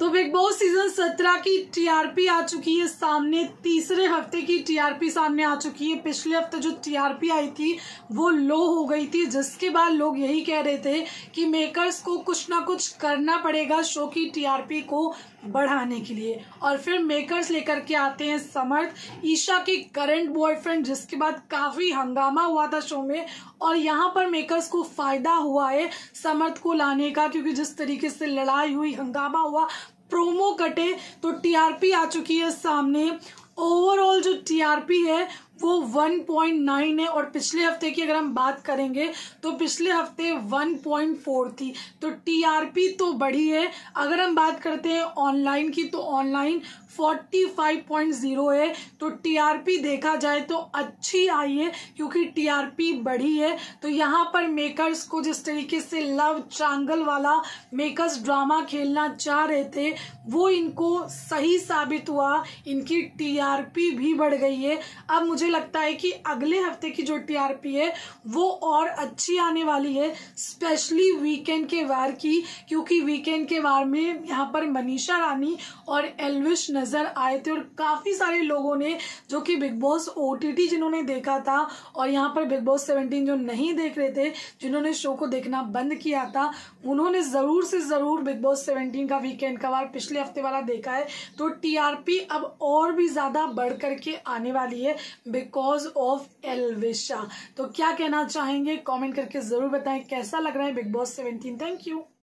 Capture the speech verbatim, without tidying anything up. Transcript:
तो big boss season सत्रह की टीआरपी आ चुकी है सामने, तीसरे हफ्ते की टीआरपी सामने आ चुकी है। पिछले हफ्ते जो टीआरपी आई थी वो लो हो गई थी, जिसके बाद लोग यही कह रहे थे कि मेकर्स को कुछ ना कुछ करना पड़ेगा शो की टीआरपी को बढ़ाने के लिए। और फिर मेकर्स लेकर के आते हैं समर्थ, ईशा के करंट बॉयफ्रेंड, जिसके बाद काफ़ी हंगामा हुआ था शो में। और यहाँ पर मेकर्स को फ़ायदा हुआ है समर्थ को लाने का, क्योंकि जिस तरीके से लड़ाई हुई, हंगामा हुआ, प्रोमो कटे, तो टीआरपी आ चुकी है सामने। ओवरऑल जो टीआरपी है वो वन पॉइंट नाइन है, और पिछले हफ्ते की अगर हम बात करेंगे तो पिछले हफ्ते वन पॉइंट फोर थी। तो टीआरपी तो बढ़ी है। अगर हम बात करते हैं ऑनलाइन की, तो online forty five point zero है। तो टीआरपी देखा जाए तो अच्छी आई है, क्योंकि टीआरपी बढ़ी है। तो यहाँ पर मेकर्स को जिस तरीके से लव ट्रायंगल वाला मेकर्स ड्रामा खेलना चाह रहे थे, वो इनको सही साबित हुआ, इनकी टीआरपी भी बढ़ गई है। अब मुझे लगता है कि अगले हफ्ते की जो टीआरपी है वो और अच्छी आने वाली है, स्पेशली वीकेंड के वार की, क्योंकि वीकेंड के वार में यहाँ पर मनीषा रानी और एल्विश नजर आए थे। और काफी सारे लोगों ने, जो कि बिग बॉस ओटीटी जिन्होंने देखा था, और यहाँ पर बिग बॉस सेवनटीन जो नहीं देख रहे थे, जिन्होंने शो को देखना बंद किया था, उन्होंने जरूर से जरूर बिग बॉस सेवनटीन का वीकेंड का वार पिछले हफ्ते वाला देखा है। तो टीआरपी अब और भी ज्यादा बढ़ करके आने वाली है बिकॉज ऑफ एल्विशा। तो क्या कहना चाहेंगे, कमेंट करके जरूर बताएं। कैसा लग रहा है Bigg Boss seventeen? Thank you.